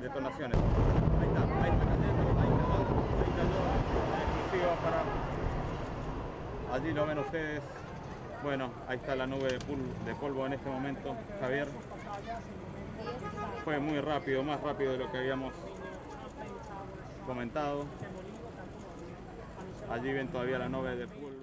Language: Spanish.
detonaciones. Ahí está, hay calor exclusiva para... Allí lo ven ustedes. Bueno, ahí está la nube de polvo en este momento, Javier. Fue muy rápido, más rápido de lo que habíamos comentado. Allí ven todavía la nube de polvo.